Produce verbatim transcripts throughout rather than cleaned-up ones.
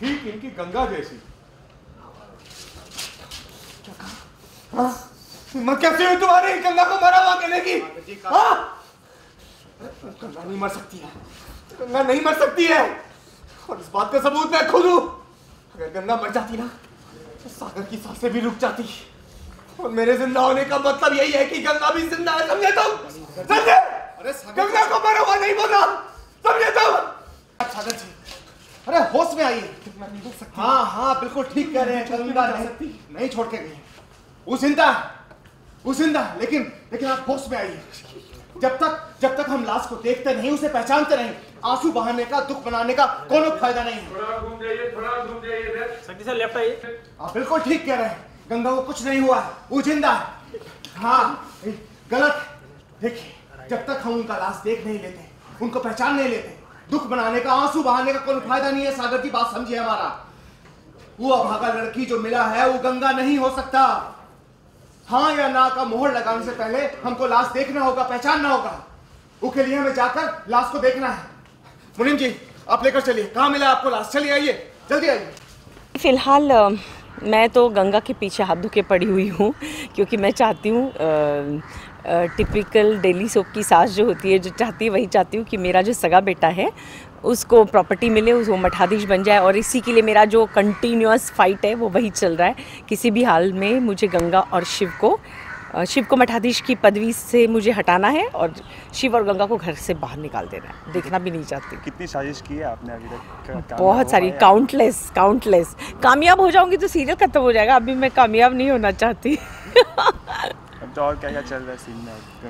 ठीक इनकी गंगा जैसी। क्या कहा? हाँ? हिम्मत कैसे हुई तुम्हारी गंगा को मारा हुआ कहने की? हाँ? गंगा नहीं मर सकती है, गंगा नहीं मर सकती है। और इस बात का सबूत मैं खुद हूँ। अगर गंगा मर जाती ना तो सागर की सांसें भी रुक जाती, और मेरे जिंदा होने का मतलब यही है कि गंगा भी जिंदा है। समझे तुम? समझे? अरे गंगा को मरा हुआ नहीं बोला, समझे तुम? सागर जी अरे होश में आइए। गंगा नहीं मर सकती। हाँ हाँ बिल्कुल ठीक कह रहे हैं, गंगा नहीं छोड़ के गई। वो जिंदा है, वो जिंदा है, लेकिन लेकिन आप होश में आइए। जब तक जब तक हम लाश को देखते नहीं, उसे पहचानते नहीं, आंसू बहाने का, दुख बनाने का कोई फायदा नहीं है। थोड़ा घूम जाइए, थोड़ा घूम जाइए। शक्ति सर लेफ्ट आइए। आप बिल्कुल ठीक कह रहे हैं, गंगा को कुछ नहीं हुआ, वो जिंदा है। हाँ गलत। देखिए जब तक हम उनका लाश देख नहीं लेते, उनको पहचान नहीं लेते, दुख बनाने का, आंसू बहाने का कोई फायदा नहीं है। सागर जी बात समझिए हमारा। वो अभागा लड़की जो मिला है वो गंगा नहीं हो सकता। हाँ या ना का मोहर लगाने से पहले हमको लाश देखना होगा, पहचानना होगा। उसके लिए हमें जाकर लाश को देखना है। मुनीम जी आप लेकर चलिए। कहाँ मिला आपको लाश? चलिए आइए, जल्दी आइए। फिलहाल मैं तो गंगा के पीछे हाथ धो के पड़ी हुई हूँ, क्योंकि मैं चाहती हूँ टिपिकल डेली सोप की सास जो होती है, जो चाहती है वही चाहती हूँ कि मेरा जो सगा बेटा है उसको प्रॉपर्टी मिले, वो मठाधीश बन जाए। और इसी के लिए मेरा जो कंटिन्यूअस फाइट है वो वही चल रहा है। किसी भी हाल में मुझे गंगा और शिव को शिव को मठाधीश की पदवी से मुझे हटाना है, और शिव और गंगा को घर से बाहर निकाल देना है। देखना भी नहीं चाहती। कितनी साजिश की है आपने अभी तक? बहुत सारी, काउंटलेस काउंटलेस। कामयाब हो जाऊँगी तो सीरियल खत्म हो जाएगा, अभी मैं कामयाब नहीं होना चाहती। तो और क्या क्या चल रहा है सीन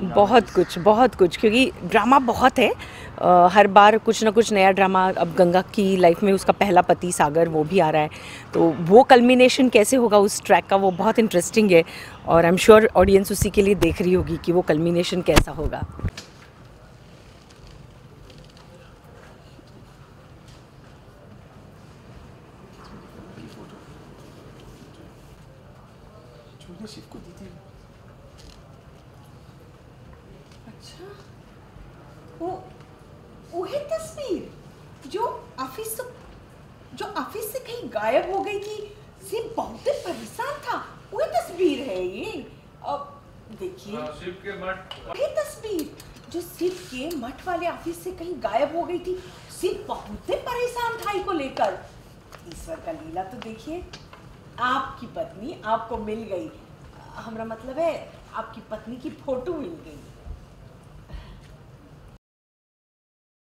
में? बहुत कुछ बहुत कुछ, क्योंकि ड्रामा बहुत है। आ, हर बार कुछ ना कुछ नया ड्रामा। अब गंगा की लाइफ में उसका पहला पति सागर, वो भी आ रहा है, तो वो कल्मिनेशन कैसे होगा उस ट्रैक का, वो बहुत इंटरेस्टिंग है। और आई एम श्योर ऑडियंस उसी के लिए देख रही होगी कि वो कल्मिनेशन कैसा होगा। वो वो है तस्वीर जो ऑफिस जो ऑफिस से कहीं गायब हो गई थी। सिर्फ बहुत परेशान था। वो तस्वीर है ये। अब देखिए शिव के मठ, ये तस्वीर जो शिव के मठ वाले ऑफिस से कहीं गायब हो गई थी। सिर्फ बहुत परेशान था इसको लेकर। ईश्वर का लीला तो देखिए, आपकी पत्नी आपको मिल गई। हमारा मतलब है आपकी पत्नी की फोटो मिल गई।